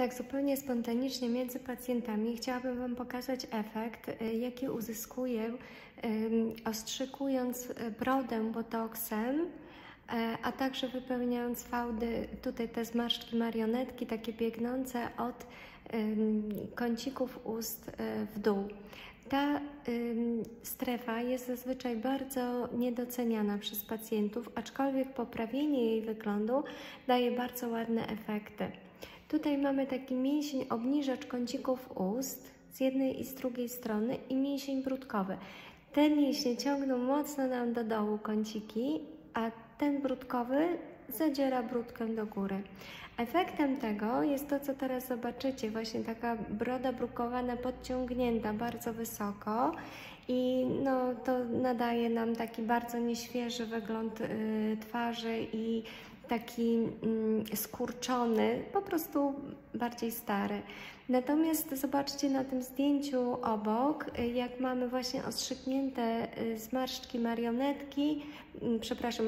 tak zupełnie spontanicznie między pacjentami. Chciałabym Wam pokazać efekt, jaki uzyskuję, ostrzykując brodę botoksem, a także wypełniając fałdy, tutaj te zmarszczki marionetki, takie biegnące od kącików ust w dół. Ta strefa jest zazwyczaj bardzo niedoceniana przez pacjentów, aczkolwiek poprawienie jej wyglądu daje bardzo ładne efekty. Tutaj mamy taki mięsień obniżacz kącików ust z jednej i z drugiej strony i mięsień bródkowy. Te mięśnie ciągną mocno nam do dołu kąciki, a ten bródkowy zadziera bródkę do góry. Efektem tego jest to, co teraz zobaczycie, właśnie taka broda brukowana, podciągnięta bardzo wysoko i no, to nadaje nam taki bardzo nieświeży wygląd twarzy i taki skurczony, po prostu bardziej stary. Natomiast zobaczcie na tym zdjęciu obok, jak mamy właśnie ostrzyknięte zmarszczki marionetki, przepraszam,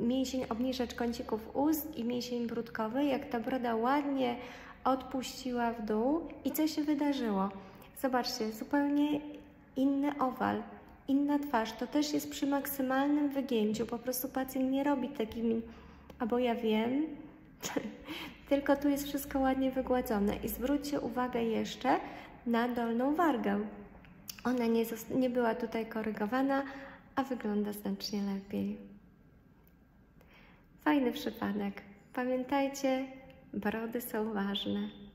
mięsień obniżacz kącików ust i mięsień bródkowy, jak ta broda ładnie odpuściła w dół i co się wydarzyło. Zobaczcie, zupełnie inny owal. Inna twarz, to też jest przy maksymalnym wygięciu, po prostu pacjent nie robi takimi, albo ja wiem, tylko tu jest wszystko ładnie wygładzone. I zwróćcie uwagę jeszcze na dolną wargę. Ona nie była tutaj korygowana, a wygląda znacznie lepiej. Fajny przypadek. Pamiętajcie, brody są ważne.